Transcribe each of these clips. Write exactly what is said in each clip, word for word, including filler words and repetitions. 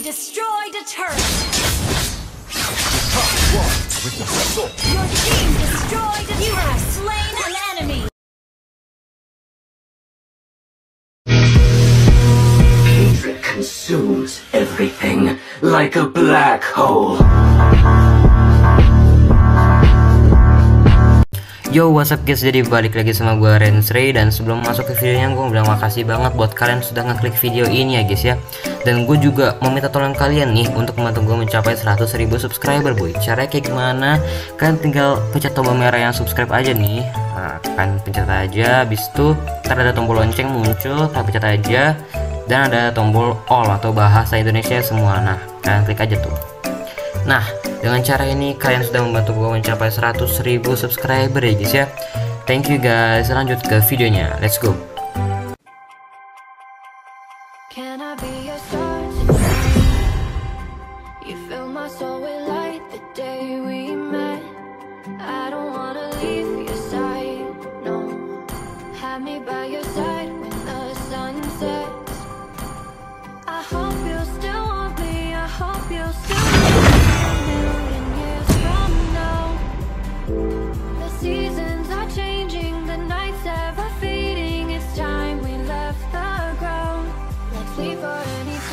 destroyed a turret. Top one with the sword. Your team destroyed a turret. You have slain an enemy. Hatred consumes everything like a black hole. Yo, what's up guys, jadi balik lagi sama gue Renz Rey. Dan sebelum masuk ke videonya, gue bilang makasih banget buat kalian sudah ngeklik video ini ya guys ya. Dan gue juga meminta tolong kalian nih untuk membantu gue mencapai seratus ribu subscriber boy. Caranya kayak gimana? Kalian tinggal pencet tombol merah yang subscribe aja nih. Nah, kan pencet aja, habis itu ntar ada tombol lonceng muncul, kalian pencet aja. Dan ada tombol all atau bahasa Indonesia semua. Nah, kalian klik aja tuh. Nah, dengan cara ini kalian sudah membantu gue mencapai seratus ribu subscriber ya guys ya. Thank you guys, lanjut ke videonya, let's go.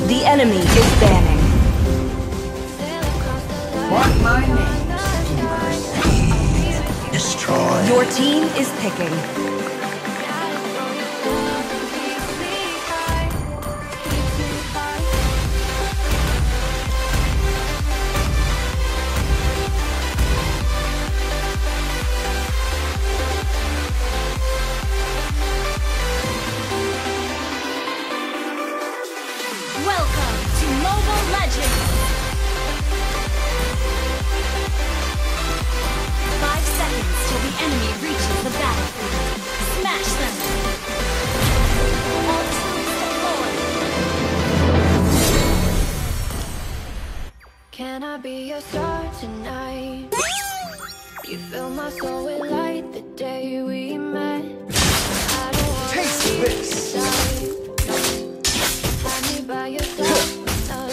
The enemy is banning. Mark my name. Destroy. Your team is picking. Can I be your star tonight? You fill my soul with light the day we met. I don't want to leave your side. Find me by your side when the sun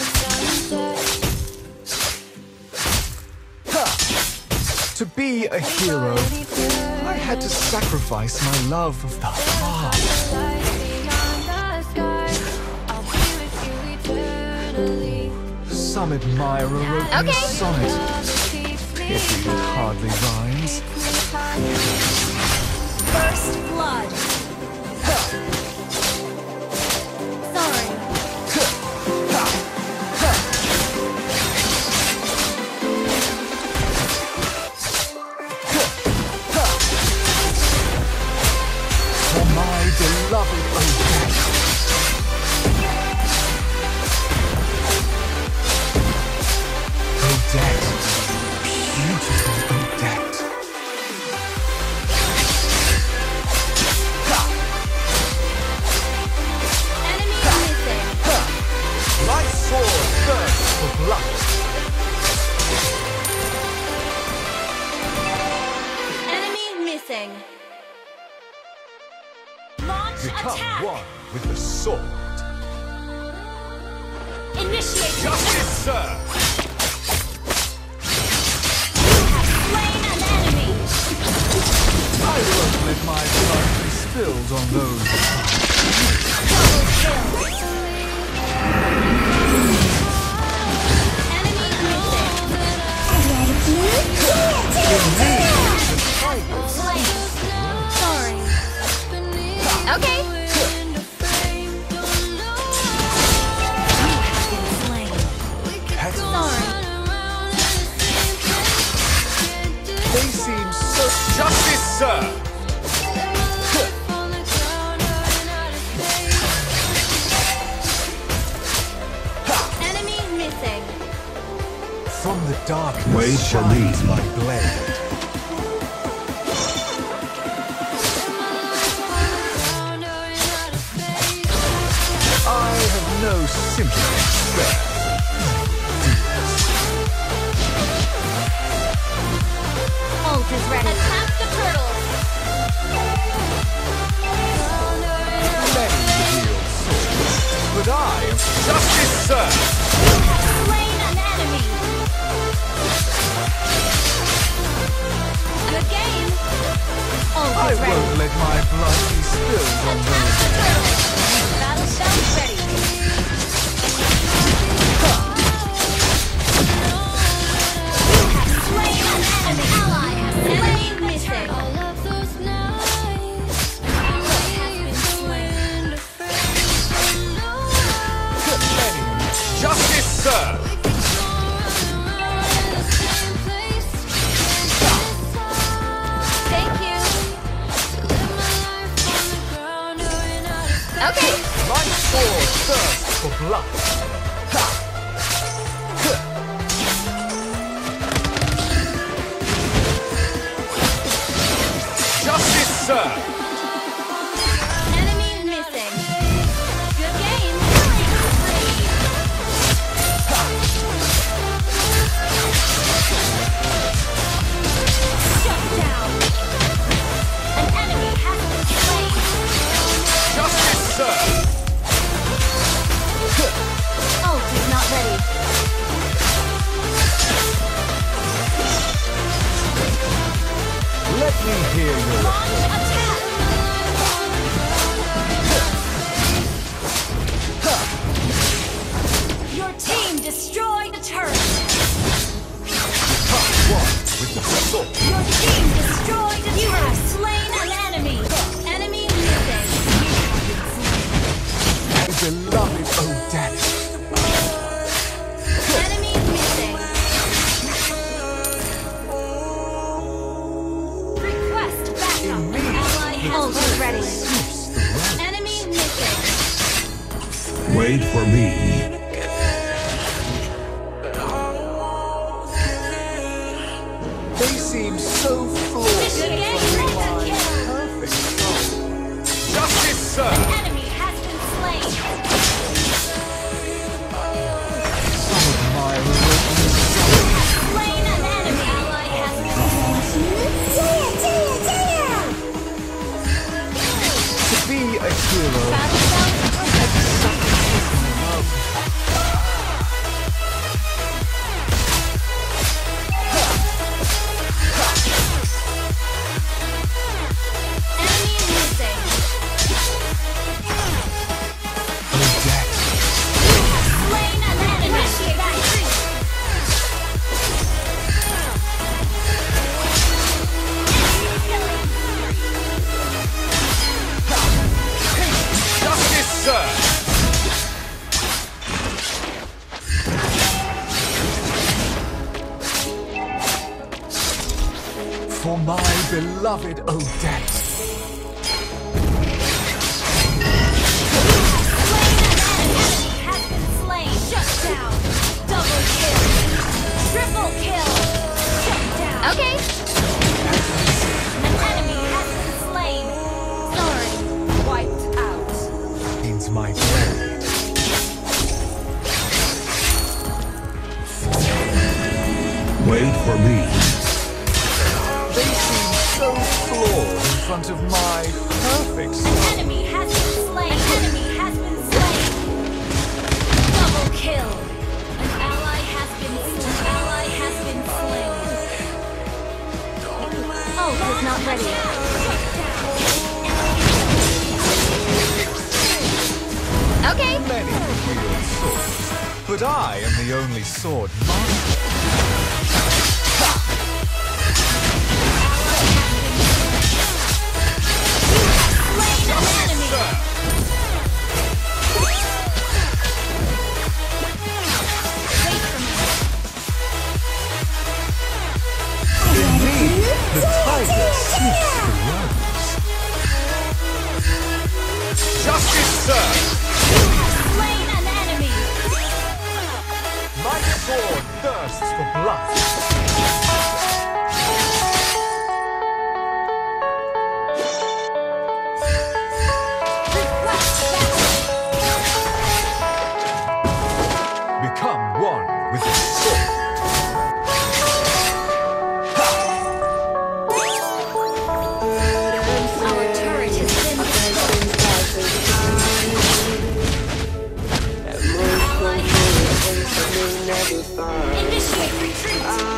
sets. To be a hero, I had to sacrifice my love of the heart. Some admire a rope sonnet. Pity it hardly rhymes. First blood. Sorry. For my beloved Odette. Beautiful Odette. Enemy missing. My sword bursts for blood. Enemy missing. Launch Become attack. One with the sword. Initiate. Justice served. I won't let my blood be spilled on those. Enemy missing. Sorry. Okay. Justice, sir! Enemy missing. From the darkness, wait shall leave my blade. I have no sympathy, sir. Is ready. Attack the turtle. Many wield swords, but I am justice served. I ready. Won't let my blood be spilled on those. Battle sound ready. An ally has slain missing. All of those nights has justice served. Okay. My sword thirsts for blood. Ha! Huh. Justice, sir. Enemy missing. Good game. Ha. Shut down. An enemy has been slain. Justice. Sir. Oh, he's not ready. Let me hear you. Launch attack. Your team destroyed the turret. Top one with the sword. Your team destroyed the turret. You have slain an enemy. Beloved Odette. Enemy missing. Request backup. Ally has ready. Enemy missing. Wait for me. They seem so flawless. Perfect. Justice, sir. A hero. Enemy missing. Odette. Slain an enemy. Sir. For my beloved Odette. My friend. Wait for me. They seem so flawed in front of my perfect soul. An enemy has been slain. An enemy has been slain. Double kill. An ally has been slain. An ally has been slain. Oh, he's not ready. Okay. Many wield swords, but I am the only sword master. Slain an enemy. Wait for me. In me, the tiger seeks the rose. Justice served. Slain an enemy! My sword thirsts for blood! Become one with the sword! Initiate retreat!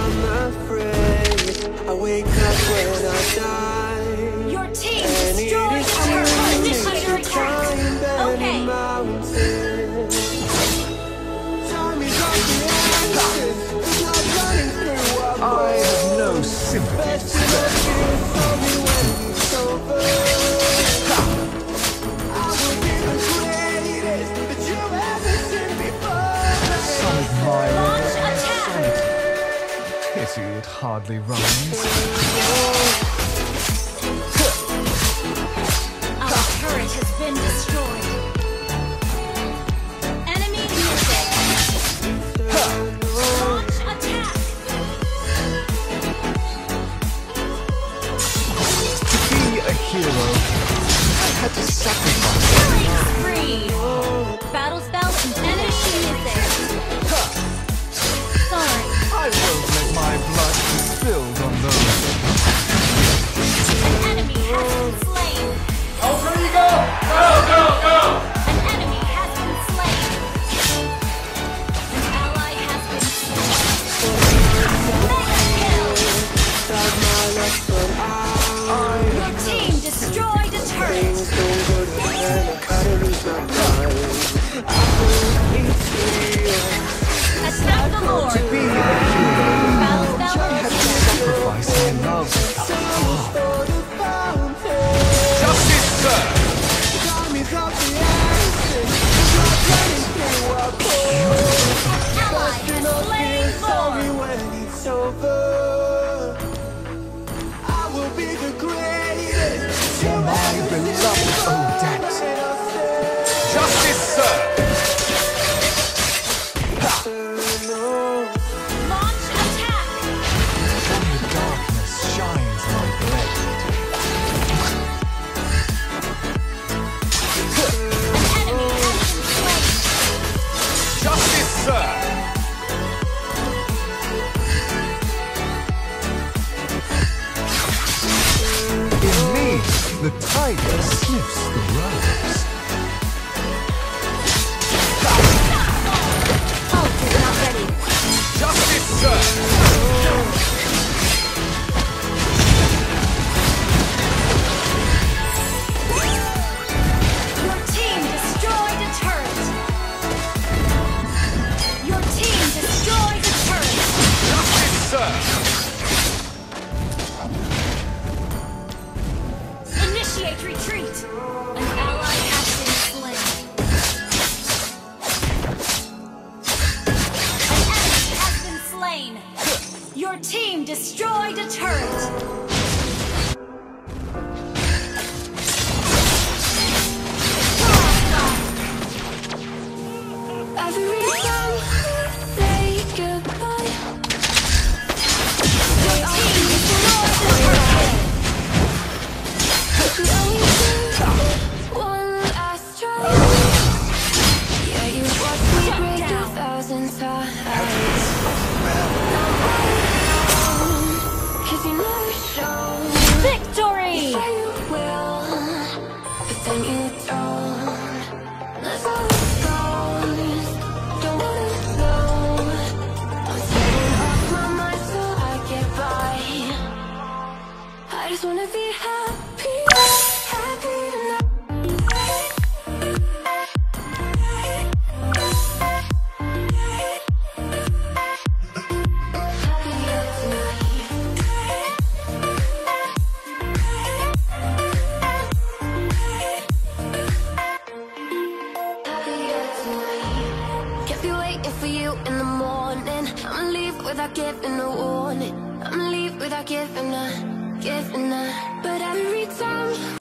lovely rhymes.